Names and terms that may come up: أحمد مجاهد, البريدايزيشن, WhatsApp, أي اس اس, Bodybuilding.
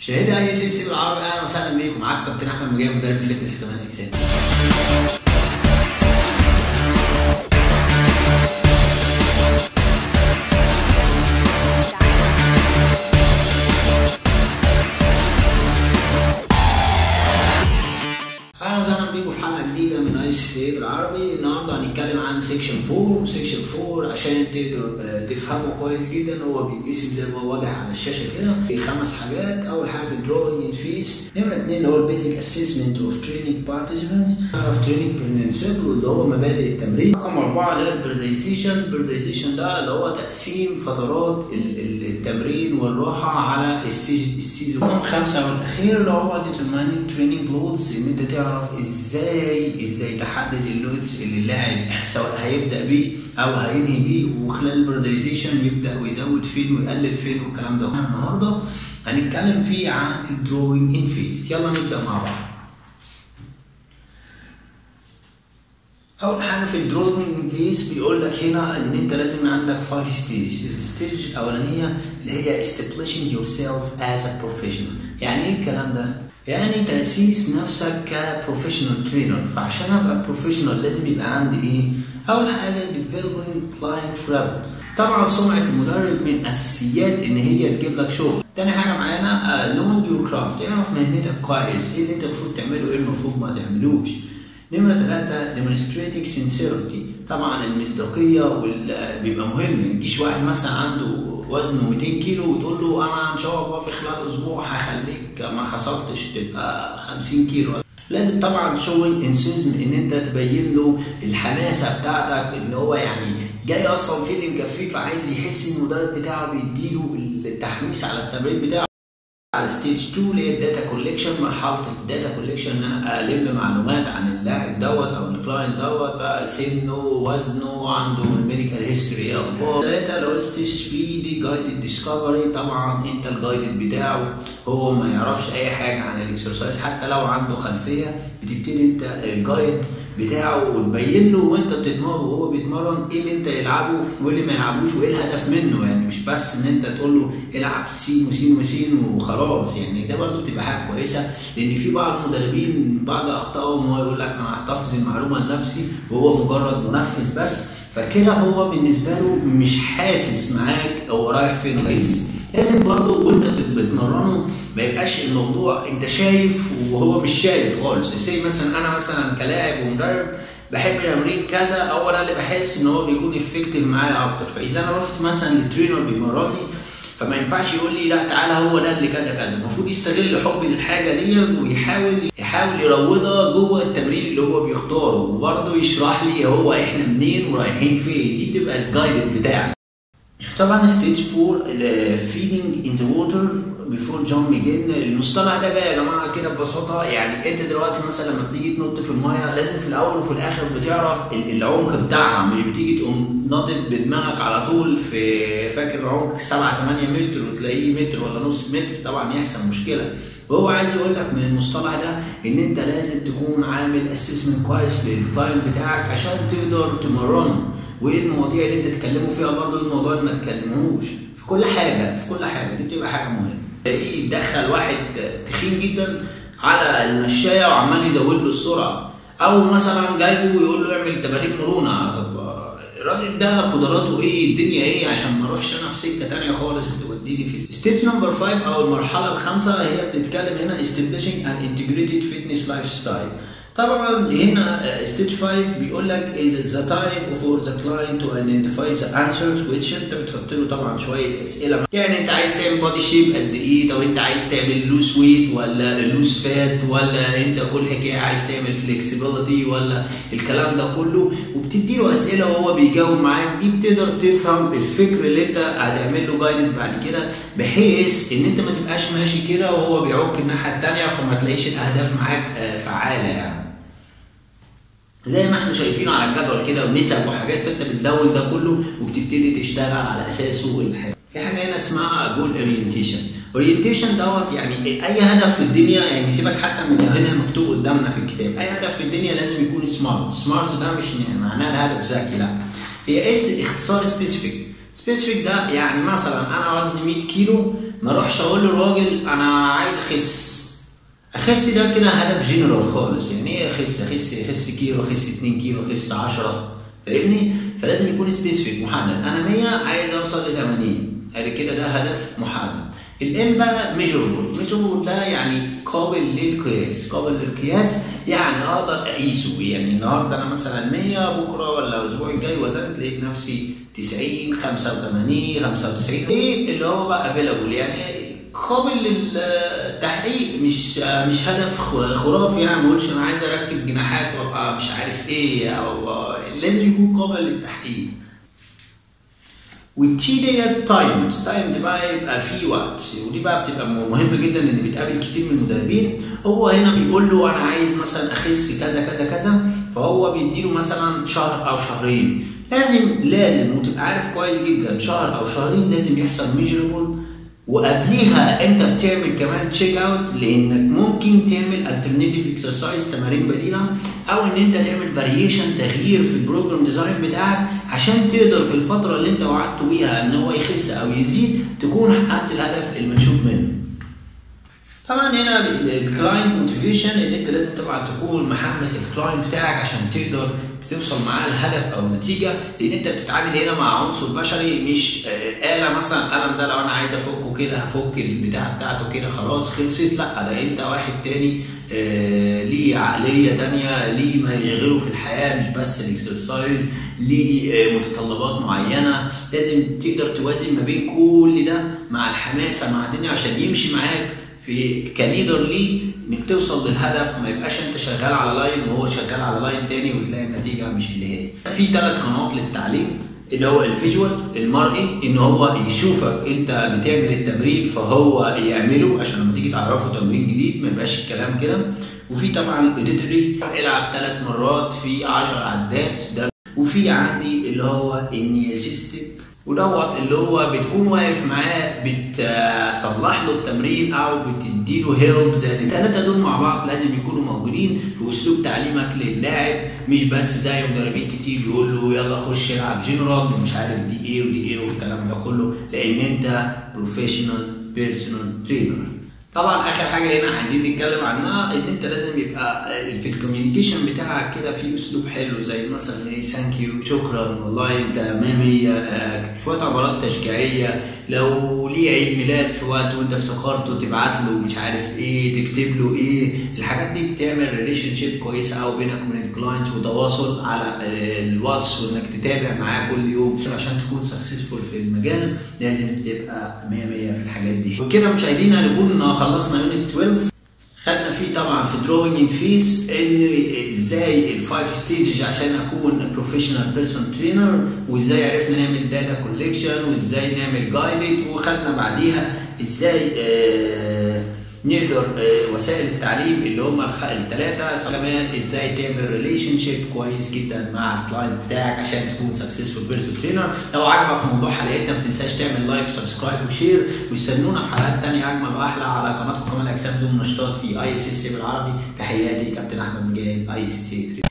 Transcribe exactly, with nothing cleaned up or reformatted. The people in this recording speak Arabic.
مشاهدي اي اس اس بالعربي، اهلا وسهلا بيكم. معاكم كابتن احمد مجاهد مدرب الفتنس في كمال اجسام. اهلا وسهلا بيكم في حلقه جديده من اي اس اس بالعربي. النهارده هنتكلم عن سيكشن أربعة. سيكشن أربعة عشان تقدر تفهمه كويس جدا، هو بيتقسم زي ما هو واضح على الشاشه كده في خمس حاجات. اول حاجه الدروينج ان فيس، نمره اتنين اللي هو البيزك اسسمنت اوف تريننج بارتيسيبنتس، تعرف تريننج برنسبل اللي هو مبادئ التمرين. رقم اربعه اللي هي البريدايزيشن، البريدايزيشن ده اللي هو تقسيم فترات التمرين والراحه على السيزون. رقم خمسه والاخير اللي هو ديترميننج تريننج لودز، ان انت تعرف ازاي ازاي تحدد اللودز اللي اللاعب سواء هيبدا بيه او هينهي بيه، وخلال البرودايزيشن يبدا ويزود فين ويقلل فين والكلام ده. النهارده هنتكلم فيه عن الدروينج ان فيس. يلا نبدا مع بعض. اول حاجه في الدروينج فيس بيقول لك هنا ان انت لازم عندك فايف ستيج. الستيج الاولانيه اللي هي establishing yourself as a professional. يعني ايه الكلام ده؟ يعني تأسيس نفسك كبروفيشنال ترينر. فعشان ابقى بروفيشنال لازم يبقى عندي ايه؟ اول حاجه developing client rapport. طبعا سمعه المدرب من اساسيات ان هي تجيب لك شغل. تاني حاجه معانا knowing your craft، اعرف مهنتك كويس، ايه اللي انت المفروض تعمله ايه المفروض ما تعملوش. نمره ثلاثه demonstrating sincerity، طبعا المصداقيه بيبقى مهم. ما تجيش واحد مثلا عنده وزنه مئتين كيلو وتقول له انا ان شاء الله في خلال اسبوع هخليك ما حصلتش تبقى خمسين كيلو. لازم طبعا showing enthusiasm، ان انت تبين له الحماسه بتاعتك، ان هو يعني جاي اصلا فيلم كفيف، عايز يحس ان المدرب بتاعه بيديله التحميس على التمرين بتاعه. على ستيج اتنين اللي هي الداتا كوليكشن، مرحله الداتا كوليكشن ان انا الم معلومات عن اللاعب دوت او الكلاينت دوت، بقى سنه وزنه عنده الميديكال هيستوري او اخبار. ثلاثه اللي هو ستيج تلاتة دي جايدد ديسكفري، طبعا انت الجايدد بتاعه هو ما يعرفش اي حاجه عن الاكسرسايز حتى لو عنده خلفيه، بتبتدي انت الجايد بتاعه وتبين له وانت بتتمرن وهو بيتمرن ايه اللي انت يلعبه وايه اللي ما يلعبوش وايه الهدف منه. يعني مش بس ان انت تقول له العب سين وسين وسين وخلاص، يعني ده برضه بتبقى حاجه كويسه، لان في بعض المدربين بعض اخطائهم هو يقول لك انا هحتفظ المعلومه لنفسي وهو مجرد منفذ بس، فكده هو بالنسبه له مش حاسس معاك هو رايح فين. لازم برضه وانت بتمرنه ما يبقاش الموضوع انت شايف وهو مش شايف خالص. زي مثلا انا مثلا كلاعب ومدرب بحب تمرين كذا، او انا اللي بحس ان هو بيكون افكتيف معايا اكتر، فاذا انا رحت مثلا للترينر بيمرني فما ينفعش يقول لي لا تعالى هو ده اللي كذا كذا، المفروض يستغل حبي للحاجه دي ويحاول يحاول يروضها جوه التمرين اللي هو بيختاره، وبرضه يشرح لي هو احنا منين ورايحين فين. دي بتبقى الجايد بتاعك. طبعا ستيج أربعة feeding in the water before jumping in. المصطلح ده جاي يا جماعه كده ببساطه، يعني انت دلوقتي مثلا لما بتيجي تنط في الميه لازم في الاول وفي الاخر بتعرف العمق بتاعها، مش بتيجي تقوم ناطط بدماغك على طول في فاكر عمق سبعة تمانية متر وتلاقيه متر ولا نص متر، طبعا يحصل مشكله. وهو عايز يقول لك من المصطلح ده ان انت لازم تكون عامل اسسمنت كويس للكلاينت بتاعك عشان تقدر تمرنه، وايه المواضيع اللي انت تتكلموا فيها برضه الموضوع اللي ما تتكلموش في كل حاجه في كل حاجه دي بتبقى حاجه مهمه. تلاقيه يدخل واحد تخين جدا على المشايه وعمال يزود له السرعه، او مثلا جايبه ويقول له اعمل تمارين مرونه. طب الراجل ده قدراته ايه؟ الدنيا ايه؟ عشان ما اروحش انا في سكه ثانيه خالص توديني في ستيج نمبر خمسة او المرحله الخامسه. هي بتتكلم هنا establishing an integrated fitness lifestyle. طبعا هنا ستيج خمسة بيقول لك is the time for the client to identify the answers which انت بتحط له طبعا شويه اسئله، يعني انت عايز تعمل بادي شيب قد ايه؟ طب انت عايز تعمل لوس ويت ولا لوس فات، ولا انت كل حكايه عايز تعمل فليكسبيليتي ولا الكلام ده كله، وبتدي له اسئله وهو بيجاوب معاك. دي بتقدر تفهم الفكر اللي انت هتعمل له جايد بعد كده، بحيث ان انت ما تبقاش ماشي كده وهو بيعوق الناحيه الثانيه فما تلاقيش الاهداف معاك فعاله. يعني زي ما احنا شايفينه على الجدول كده ونسب وحاجات، فانت بتدون ده كله وبتبتدي تشتغل على اساسه. الحاجه في حاجه هنا اسمها جول اورينتيشن. اورينتيشن دوت يعني اي هدف في الدنيا، يعني سيبك حتى من هنا مكتوب قدامنا في الكتاب، اي هدف في الدنيا لازم يكون سمارت. سمارت ده مش معناه الهدف ذكي، لا، هي اس اختصار سبيسيفيك. سبيسيفيك ده يعني مثلا انا وزني مية كيلو ما اروحش اقول للراجل انا عايز اخس. اخس ده كده هدف جنرال خالص، يعني ايه اخس؟ اخس اخس كيلو، اخس اتنين كيلو، اخس عشرة، فاهمني؟ فلازم يكون سبيسيفيك محدد. انا مية عايز اوصل ل تمانين، ادي كده ده هدف محدد. الام بقى ميجربل، ميجربل ده يعني قابل للقياس، قابل للقياس يعني اقدر اقيسه، يعني النهارده انا مثلا مية، بكره ولا الاسبوع الجاي وزنت لقيت نفسي تسعين، خمسة وتمانين، خمسة وتسعين، ايه اللي هو بقى افيلابل، يعني قابل للتحقيق، مش مش هدف خرافي، يعني ما اقولش انا عايز اركب جناحات وابقى مش عارف ايه، او لازم يكون قابل للتحقيق. والتي ديت تايمد، تايمد بقى يبقى فيه وقت، ودي بقى بتبقى مهمه جدا ان بتقابل كتير من المدربين. هو هنا بيقول له انا عايز مثلا اخس كذا كذا كذا، فهو بيديله مثلا شهر او شهرين، لازم لازم وتبقى عارف كويس جدا شهر او شهرين لازم يحصل ميجربل، وقبليها انت بتعمل كمان تشيك اوت، لانك ممكن تعمل الترناتيف اكسرسايز، تمارين بديله، او ان انت تعمل فاريشن، تغيير في البروجرام ديزاين بتاعك، عشان تقدر في الفتره اللي انت وعدته بيها ان هو يخس او يزيد تكون حققت الهدف المنشود منه. طبعا هنا الكلاينت موتيفيشن، ان انت لازم طبعا تكون محمس الكلاينت بتاعك عشان تقدر توصل معاه الهدف او النتيجه، لان انت بتتعامل هنا مع عنصر بشري، مش آلة مثلا القلم ده لو انا عايز افكه كده هفك البتاع بتاعته كده خلاص خلصت، لا ده انت واحد تاني آه ليه عقليه تانيه، ليه ما يشغله في الحياه مش بس الاكسرسايز، ليه آه متطلبات معينه، لازم تقدر توازن ما بين كل ده مع الحماسه مع الدنيا عشان يمشي معاك في كليدر ليه انك توصل للهدف، ما يبقاش انت شغال على لاين وهو شغال على لاين تاني وتلاقي النتيجه مش اللي هي. في ثلاث قنوات للتعليم، اللي هو الفيجوال المرئي، ان هو يشوفك انت بتعمل التمرين فهو يعمله عشان لما تيجي تعرفه تمرين جديد ما يبقاش الكلام كده. وفي طبعا الاوديتوري، العب ثلاث مرات في عشر عدات ده. وفي عندي اللي هو النياسيستيك، ودوت اللي هو بتكون واقف معاه بتصلح له التمرين او بتديله هيلب، زي الثلاثه دول مع بعض لازم يكونوا موجودين في اسلوب تعليمك للاعب، مش بس زي مدربين كتير يقول له يلا خش العب جنرال ومش عارف دي ايه ودي ايه والكلام ده كله، لان انت بروفيشنال بيرسونال ترينر. طبعا اخر حاجه هنا عايزين نتكلم عنها، ان انت لازم يبقى في الكوميونيكيشن بتاعك كده في اسلوب حلو، زي مثلا ايه ثانك يو، شكرا، والله انت امامي، شويه عبارات تشجيعيه، لو ليه عيد ميلاد في وقت وانت افتكرته تبعت له مش عارف ايه، تكتب له ايه، الحاجات دي بتعمل ريليشن شيب كويسه قوي بينك وبين الكلاينت، وتواصل على الواتس، وانك تتابع معاه كل يوم. عشان تكون سكسسفول في المجال لازم تبقى مية مية في الحاجات دي. وكده مشاهدينا نكون خلصنا يونت اتناشر، خدنا فيه طبعا في دروينج فيس ازاي الفايف ستيجز عشان اكون بروفيشنال بيرسون ترينر، وازاي عرفنا نعمل داتا كوليكشن، وازاي نعمل جايدد، وخدنا بعديها ازاي آه نقدر آه وسائل التعليم اللي هم الثلاثه، كمان ازاي تعمل ريليشن شيب كويس جدا مع الكلاينت بتاعك عشان تكون سكسسفول بيرسون ترينر. لو عجبك موضوع حلقتنا ما تنساش تعمل لايك وسبسكرايب وشير، ويستنونا في حلقات ثانيه اجمل واحلى على قناتكم كمان اجسام دون نشاطات في اي اس اس بالعربي. تحياتي كابتن احمد مجاهد، اي اس اس تلاتة.